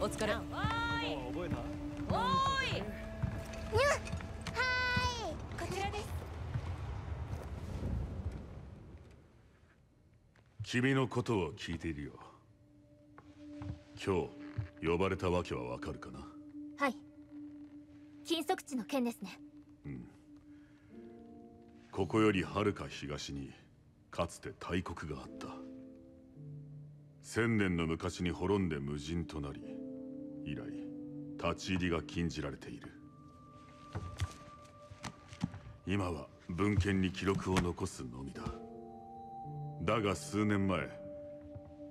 お疲れ。覚えた？おーい。はい、こちらです。君のことを聞いているよ。今日呼ばれたわけはわかるかな？はい、禁足地の件ですね。うん。ここよりはるか東にかつて大国があった。1000年の昔に滅んで無人となり、以来立ち入りが禁じられている。今は文献に記録を残すのみだ。だが数年前、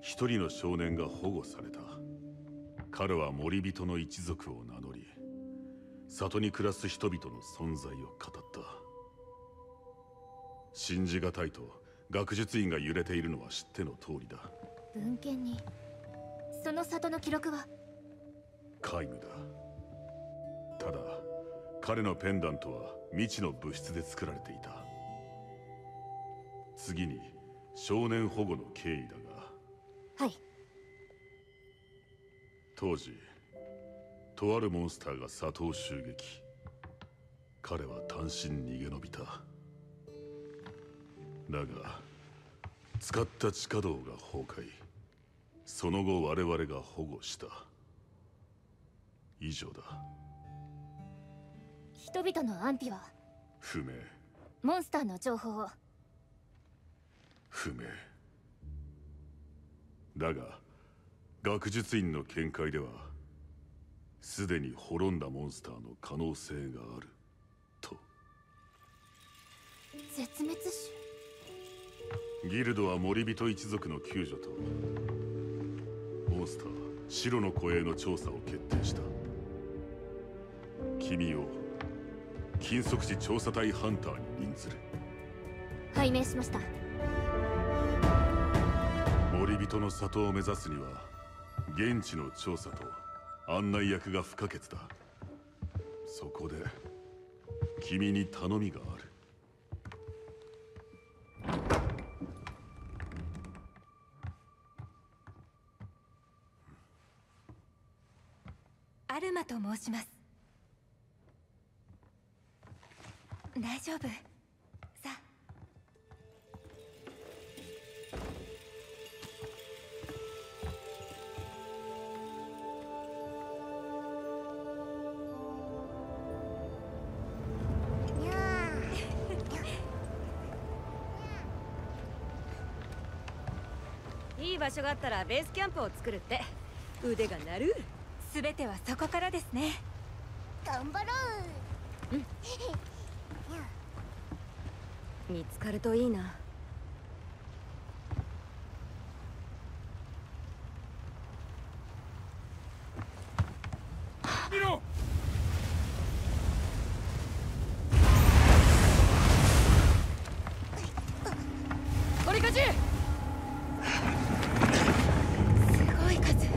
一人の少年が保護された。彼は森人の一族を名乗り、里に暮らす人々の存在を語った。信じがたいと学術院が揺れているのは知っての通りだ。文献にその里の記録は？皆無だ。ただ彼のペンダントは未知の物質で作られていた。次に少年保護の経緯だが、はい、当時とあるモンスターが里を襲撃。彼は単身逃げ延びた。だが使った地下道が崩壊。その後我々が保護した。以上だ。人々の安否は？不明。モンスターの情報を？不明。だが学術院の見解では、すでに滅んだモンスターの可能性があると。絶滅種？ギルドは森人一族の救助とモンスター白の子への調査を決定した。君を禁足地調査隊ハンターに任ずる。拝命しました。森人の里を目指すには現地の調査と案内役が不可欠だ。そこで君に頼みがある。アルマと申します。大丈夫。さあ。いい場所があったらベースキャンプを作るって。腕が鳴る。すべてはそこからですね。頑張ろう。うん。見つかるといいな。見ろ。オリカチ。すごい数。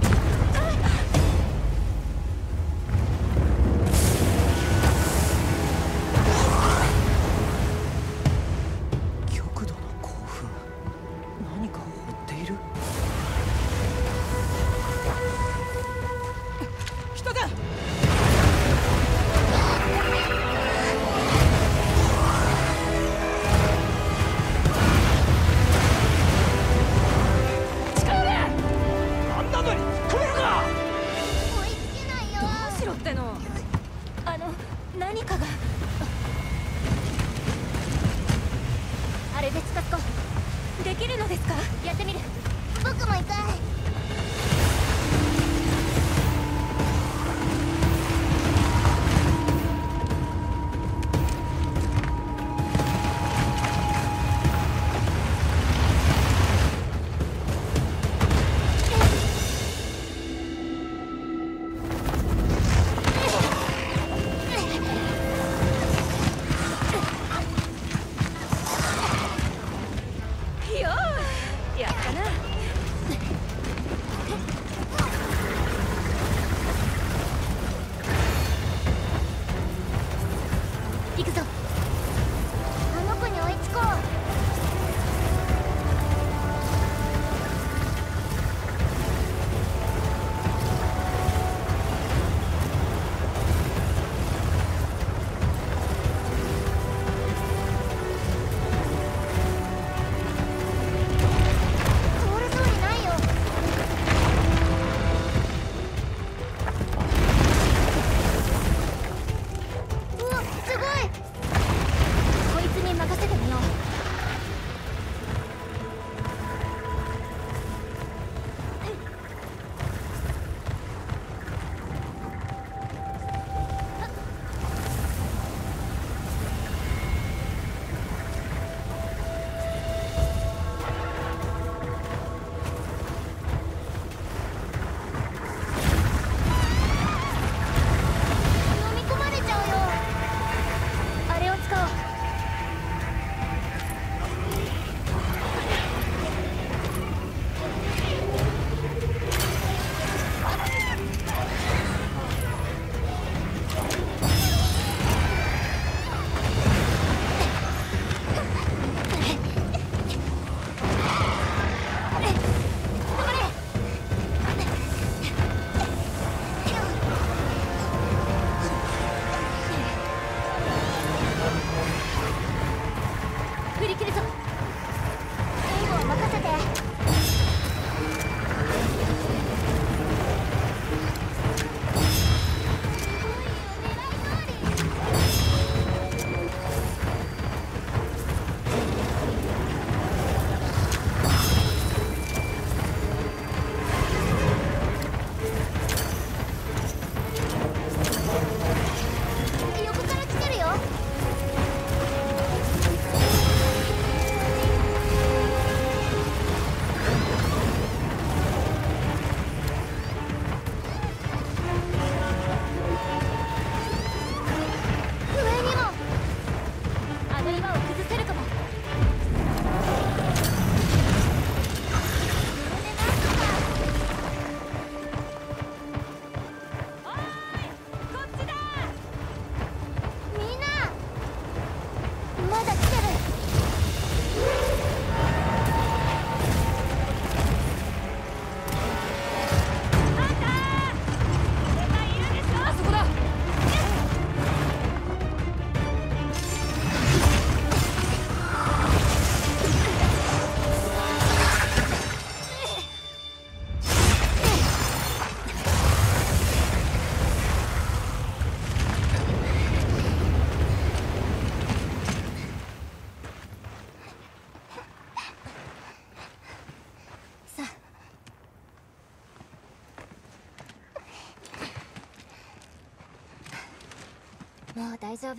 もう大丈夫。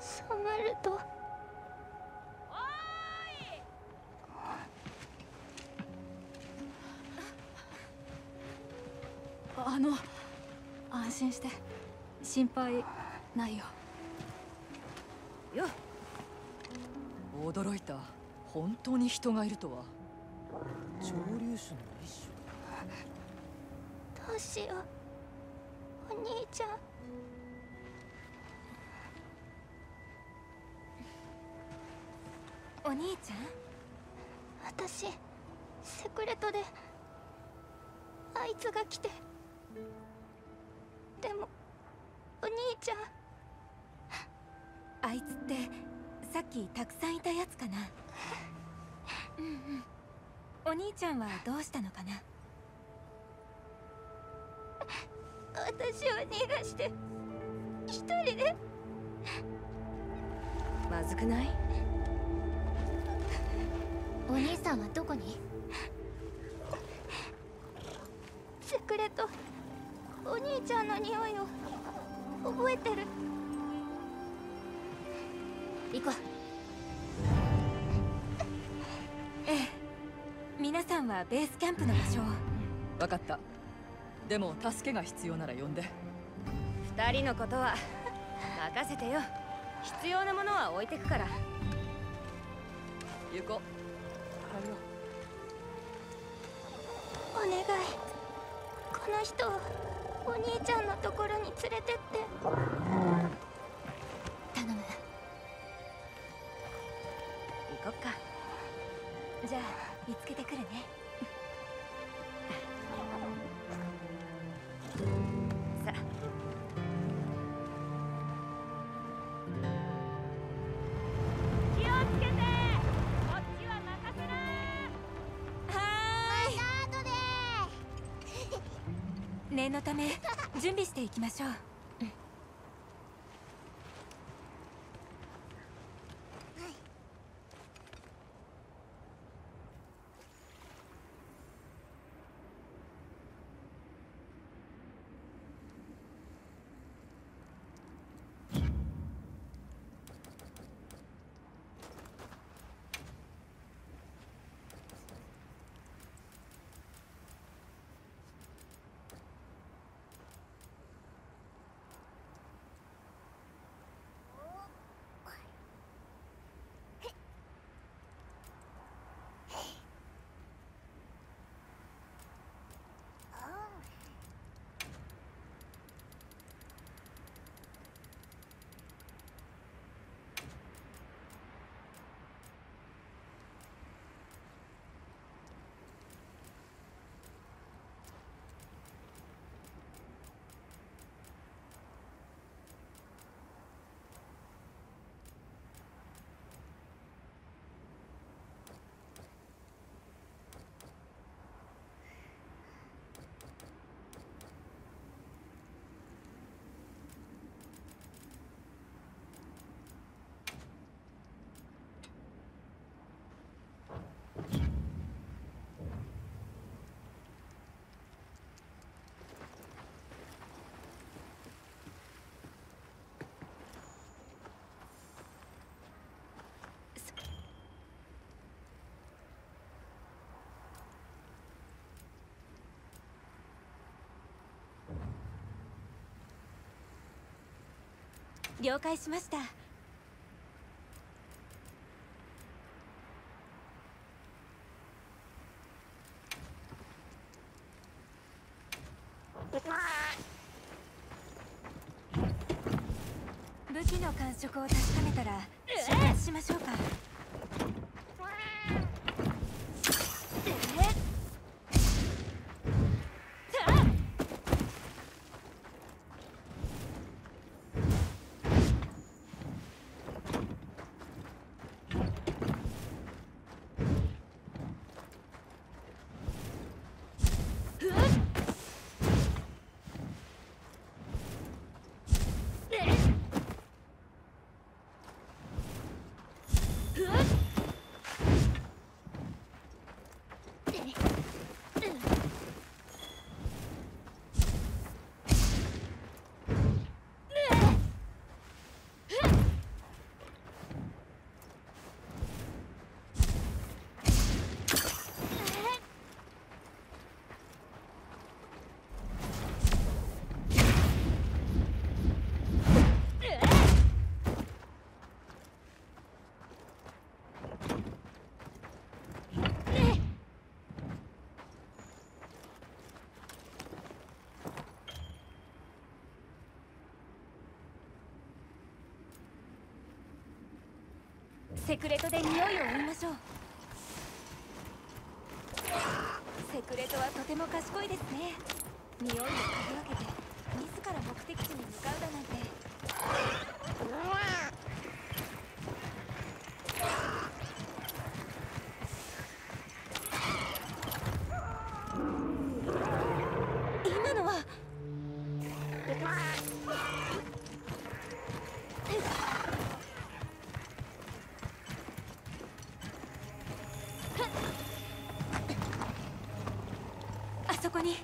サムルト。おーい。安心して、心配ないよ。よっ。驚いた。本当に人がいるとは。蒸留酒の一種。どうしよう。お兄ちゃん、私セクレトであいつが来て、でもお兄ちゃん、あいつってさっきたくさんいたやつかな。お兄ちゃんはどうしたのかな。私を逃がして一人で。まずくない？お兄さんはどこに？セクレト、お兄ちゃんの匂いを覚えてる。行こう。ええ、皆さんはベースキャンプの場所を。分かった。でも助けが必要なら呼んで。二人のことは任せてよ。必要なものは置いてくから。行こう。お願い、この人をお兄ちゃんのところに連れてって。頼む。行こっか。じゃあ見つけてくるね。念のため準備していきましょう。了解しました。武器の感触を確かめたら出発しましょうか。セクレトで匂いを追いましょう。セクレトはとても賢いですね。匂いを嗅ぎ分けて自ら目的地に向かうだなんて。今のはあそこに。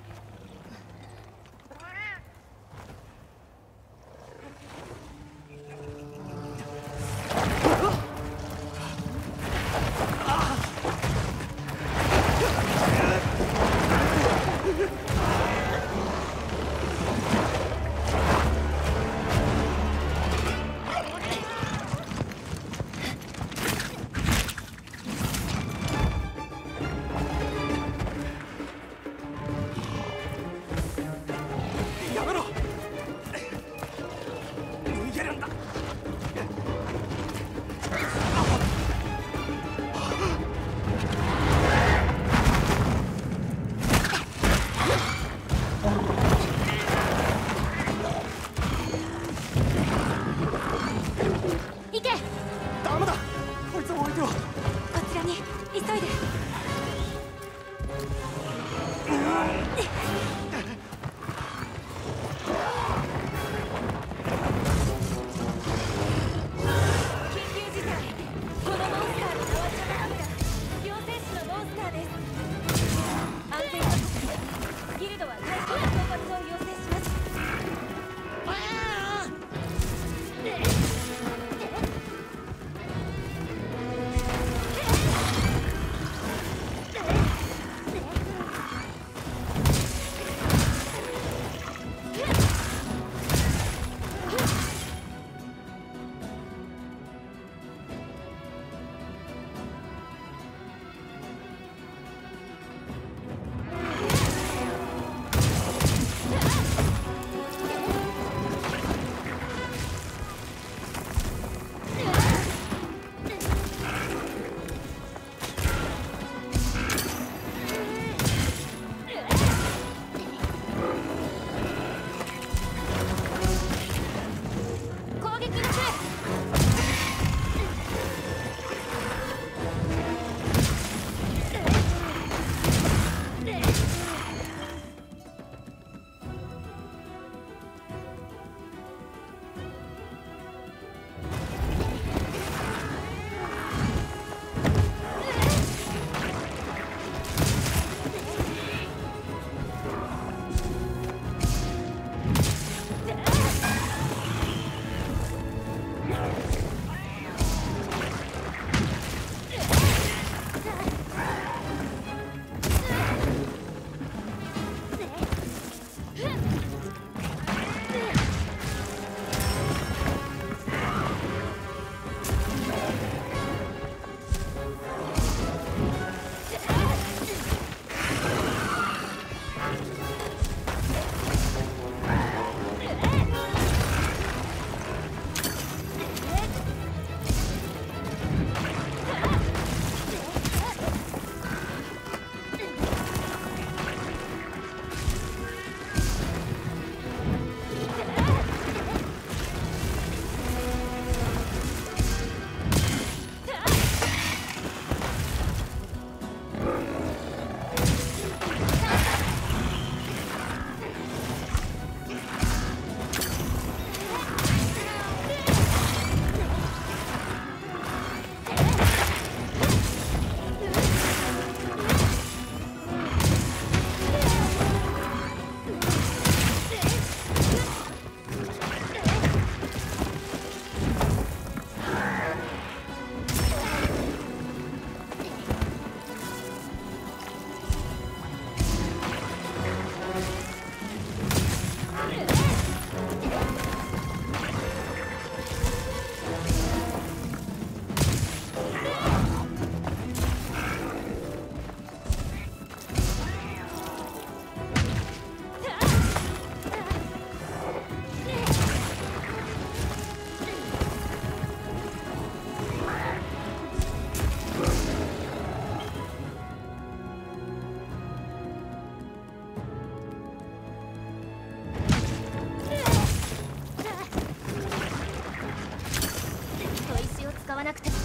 わなくても。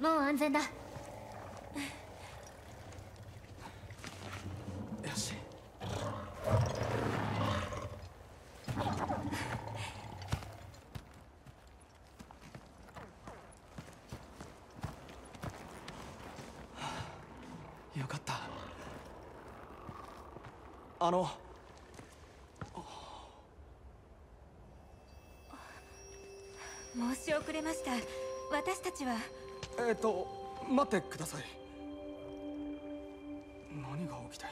もう安全だ。よし。よかった。申し遅れました。私たちは。待ってください。何が起きて、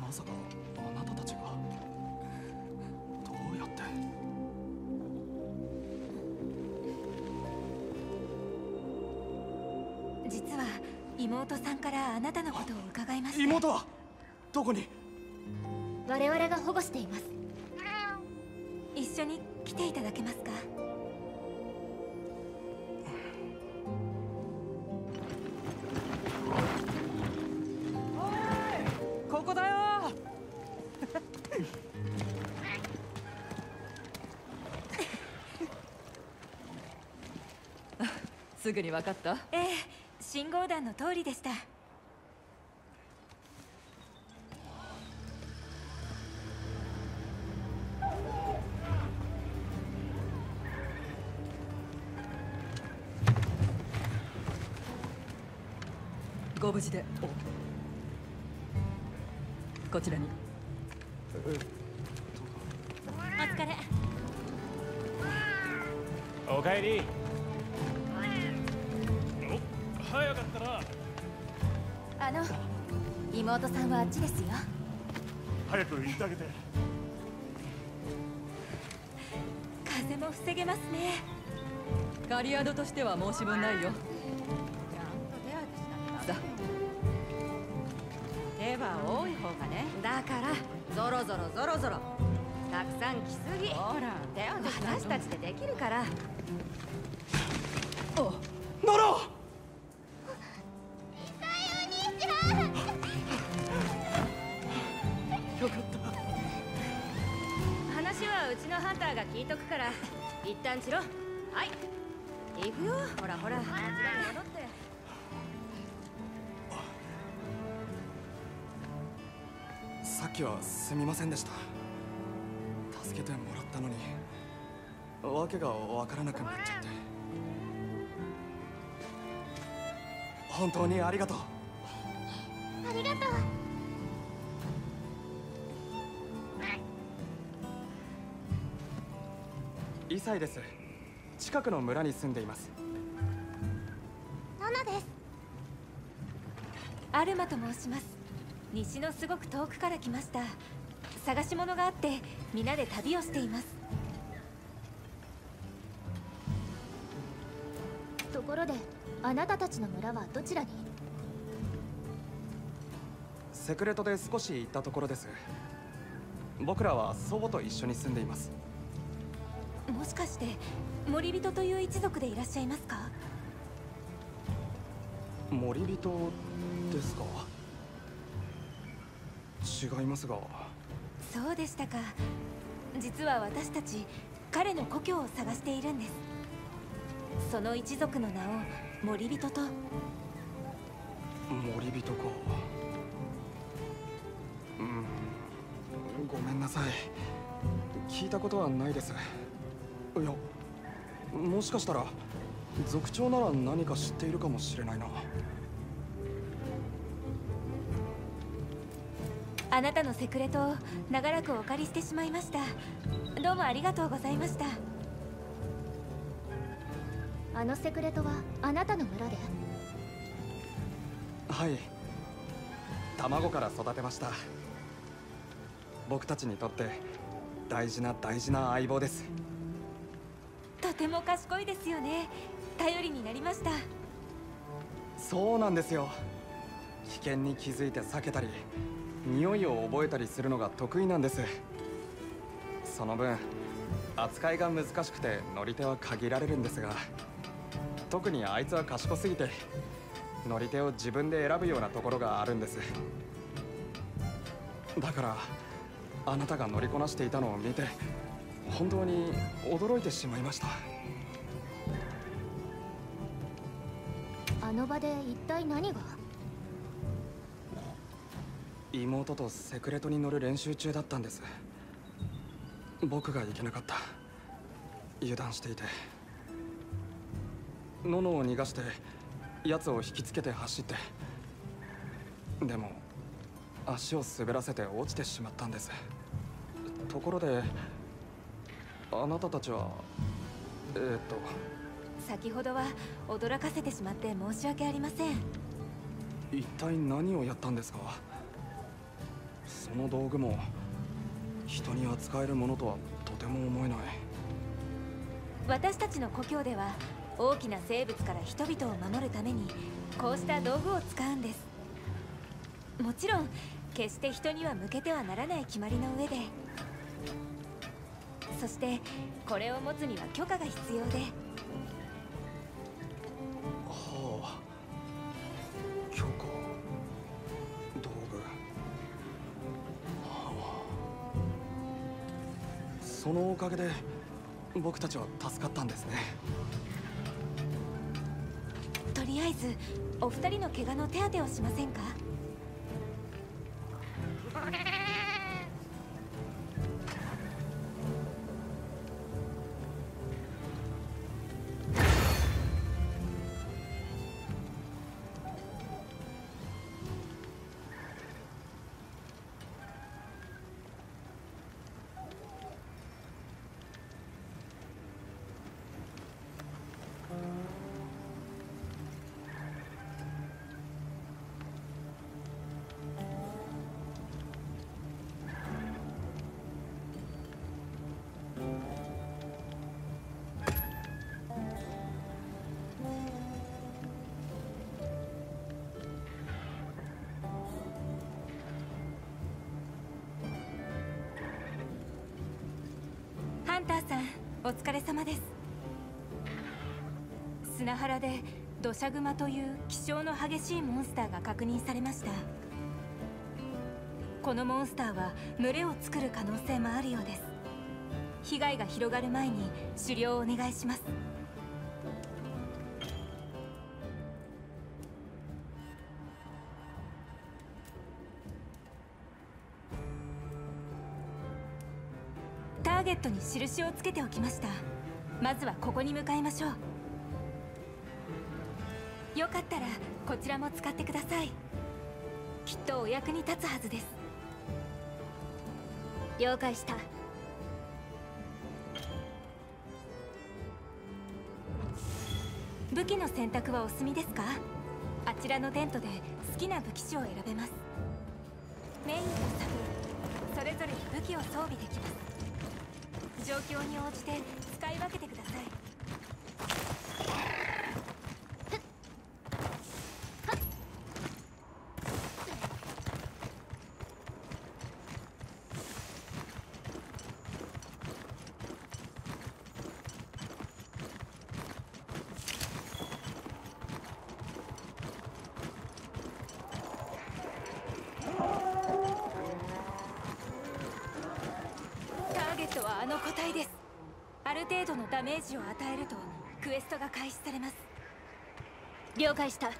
まさかあなたたちがどうやって。実は妹さんからあなたのことを伺いました。妹はどこに？我々が保護しています。一緒に来ていただけますか？すぐに分かった？ええ、信号弾の通りでした。ご無事で。こちらに。お疲れ。おかえり。早かったな。妹さんはあっちですよ。早く行ってあげて。風も防げますね。ガリアドとしては申し分ないよ。さあ、手は多い方がね。だからゾロゾロたくさん来すぎ。ほら、手は私たちでできるから。ノロ！うちのハンターが聞いとくから一旦しろ。はい、行くよ。ほらこちらに戻って。さっきはすみませんでした。助けてもらったのに訳が分からなくなっちゃって。本当にありがとう。ありがとう。2歳です。近くの村に住んでいます。ナナです。アルマと申します。西のすごく遠くから来ました。探し物があって皆で旅をしています。ところで、あなたたちの村はどちらに？セクレトで少し行ったところです。僕らは祖母と一緒に住んでいます。もしかして森人という一族でいらっしゃいますか？森人ですか？違いますが。そうでしたか。実は私たち彼の故郷を探しているんです。その一族の名を森人と。森人か。ごめんなさい。聞いたことはないです。いや、もしかしたら族長なら何か知っているかもしれないな。あなたのセクレトを長らくお借りしてしまいました。どうもありがとうございました。あのセクレトはあなたの村で？はい、卵から育てました。僕たちにとって大事な相棒です。とても賢いですよね。頼りになりました。そうなんですよ。危険に気づいて避けたり匂いを覚えたりするのが得意なんです。その分扱いが難しくて乗り手は限られるんですが、特にあいつは賢すぎて乗り手を自分で選ぶようなところがあるんです。だからあなたが乗りこなしていたのを見て本当に驚いてしまいました。あの場で一体何が？妹とセクレトに乗る練習中だったんです。僕が行けなかった。油断していて。ののを逃がして奴を引きつけて走って、でも足を滑らせて落ちてしまったんです。ところであなたたちは先ほどは驚かせてしまって申し訳ありません。一体何をやったんですか？その道具も人に扱えるものとはとても思えない。私たちの故郷では大きな生物から人々を守るためにこうした道具を使うんです。もちろん決して人には向けてはならない決まりの上で、そしてこれを持つには許可が必要で。はあ、許可、道具、はあ、そのおかげで僕たちは助かったんですね。とりあえずお二人の怪我の手当てをしませんか？ハンターさん、お疲れ様です。砂原で土砂熊という気性の激しいモンスターが確認されました。このモンスターは群れを作る可能性もあるようです。被害が広がる前に狩猟をお願いします。ターゲットに印をつけておきました。まずはここに向かいましょう。よかったらこちらも使ってください。きっとお役に立つはずです。了解した。武器の選択はお済みですか？あちらのテントで好きな武器種を選べます。メインとサブそれぞれに武器を装備できます。状況に応じて使い分けてください。あの個体です。ある程度のダメージを与えるとクエストが開始されます。了解した。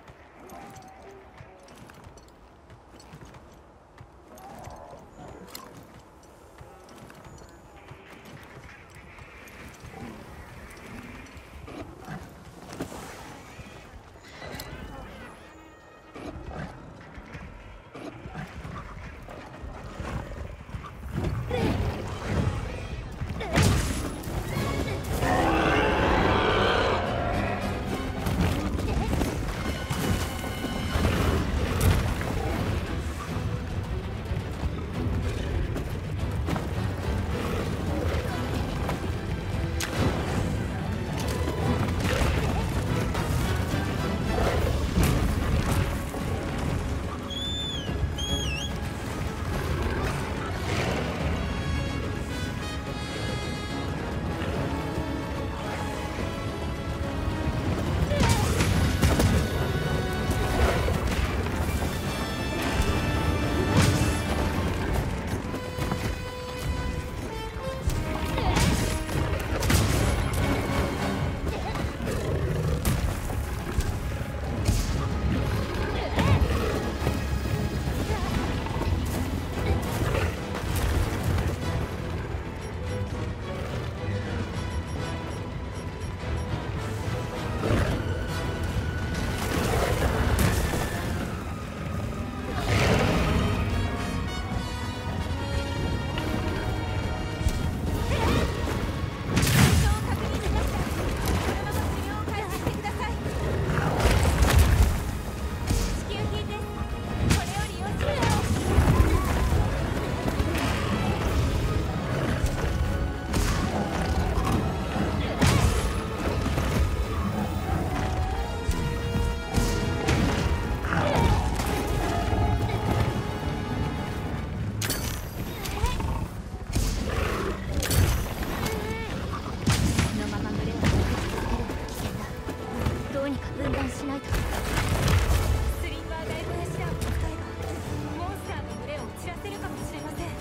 ないと。スリンバーダイブレシアを使えばモンスターの群れを散らせるかもしれません。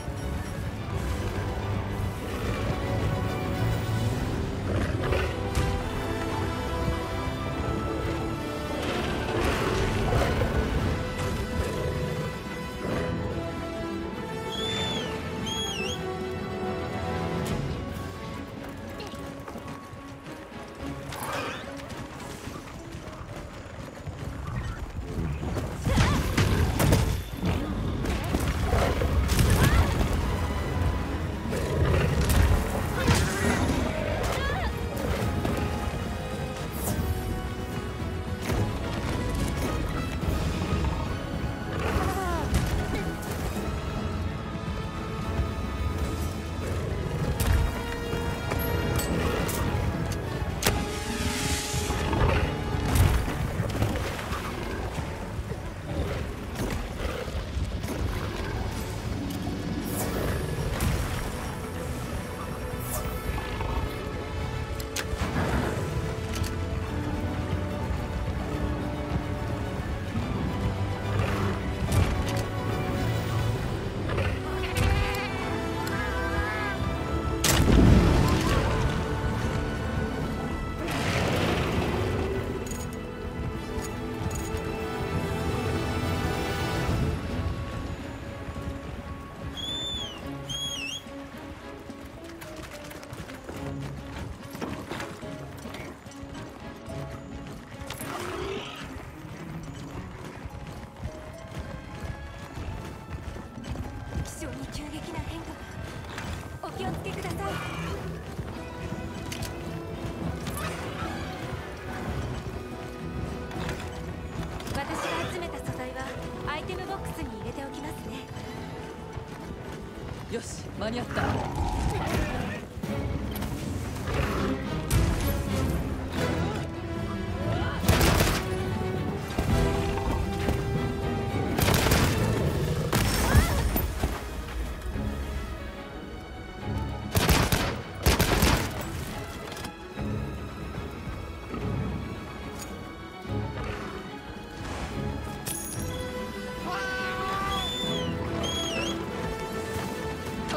よし、間に合った。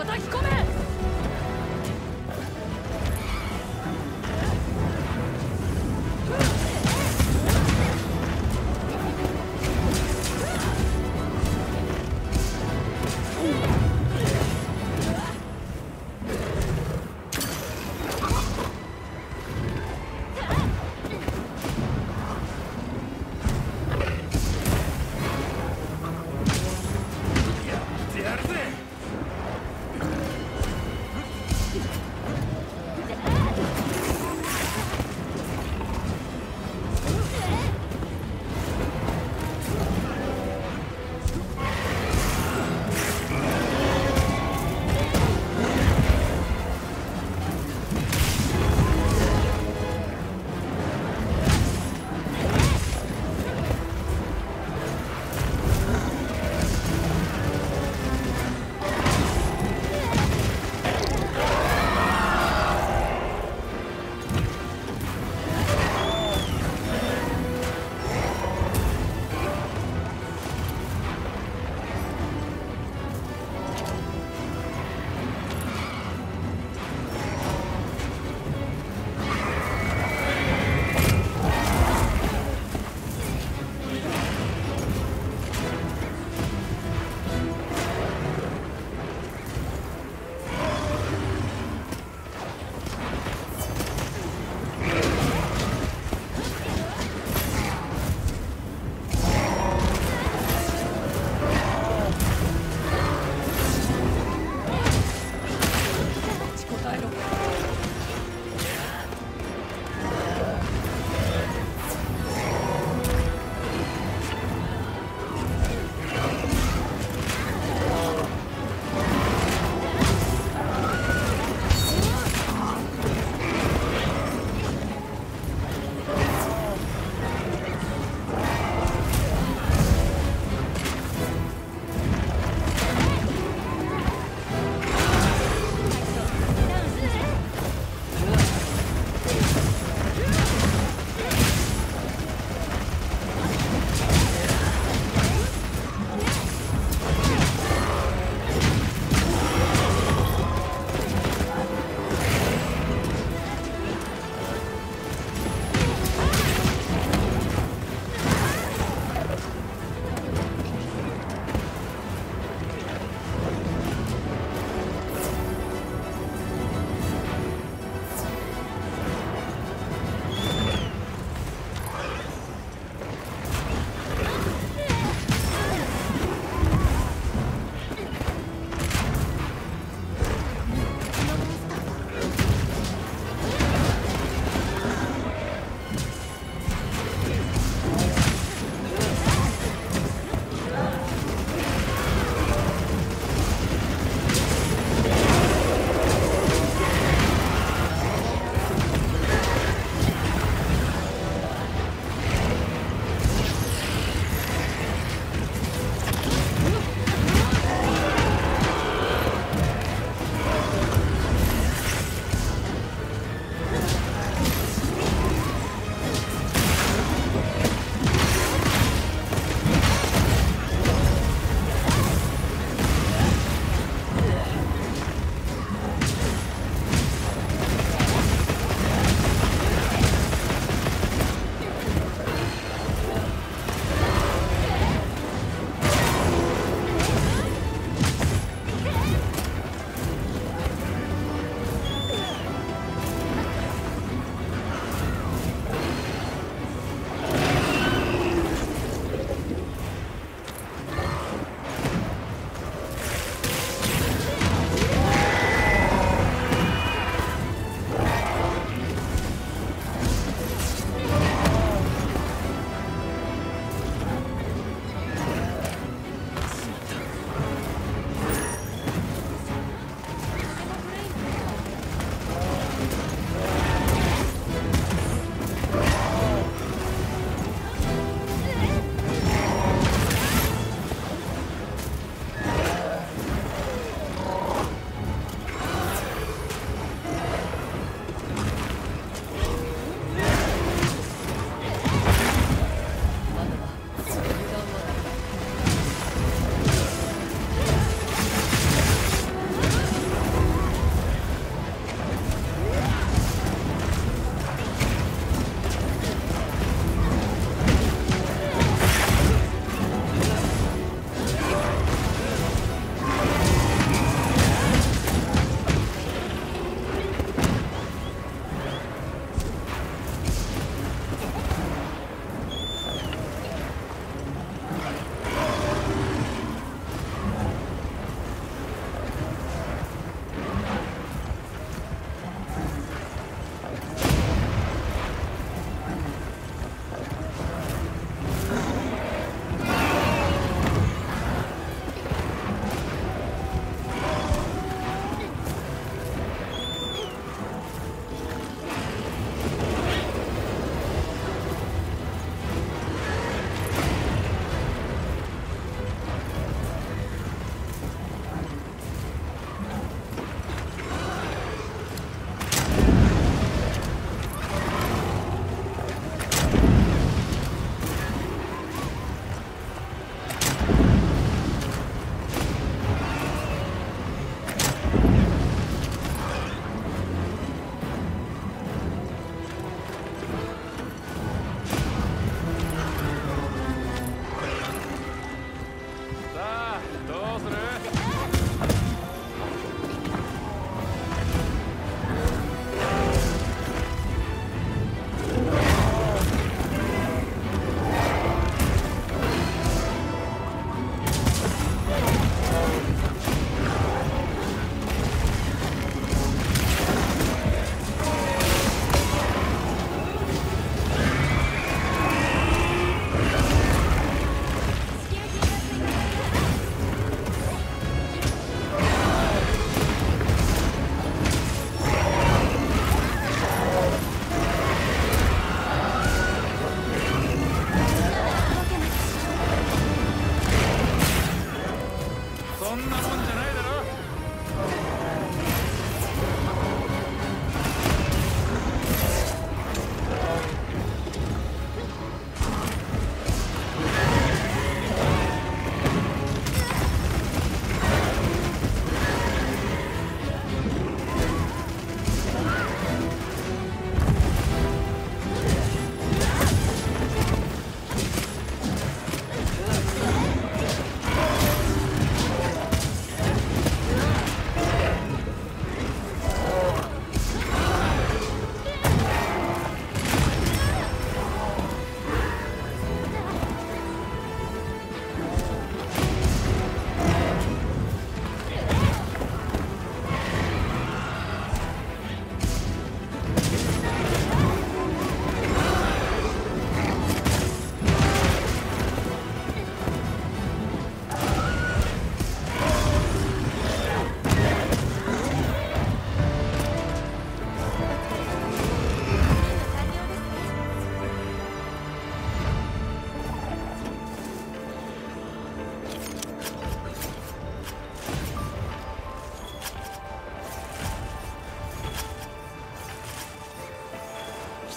叩き込め！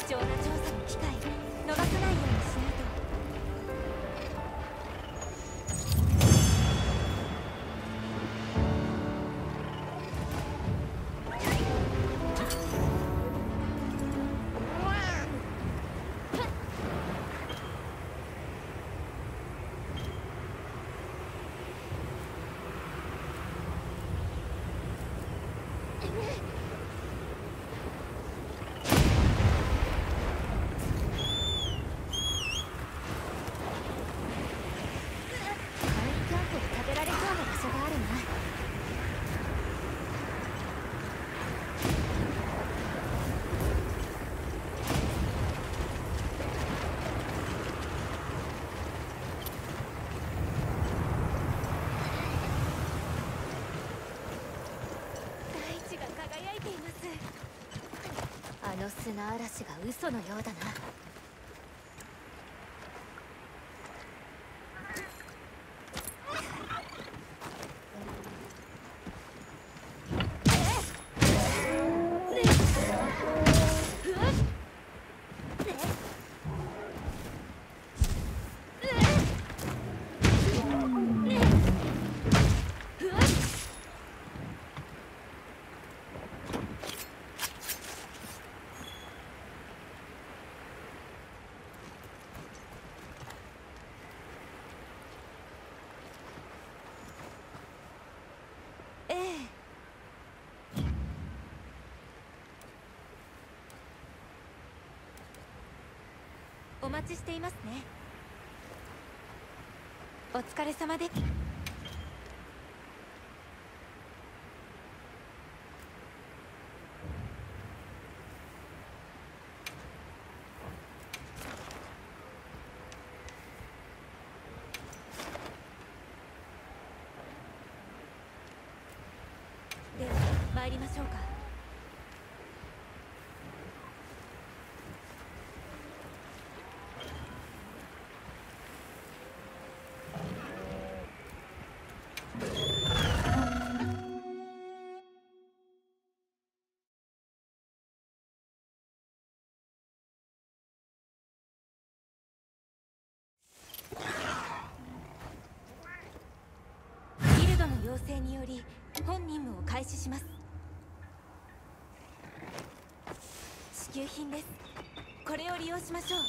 貴重な調査の機会逃さないようにしないと。砂嵐が嘘のようだな。お待ちしていますね。お疲れ様で。では参りましょうか。要請により本任務を開始します。支給品です。これを利用しましょう。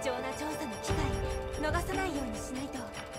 貴重な調査の機会逃さないようにしないと。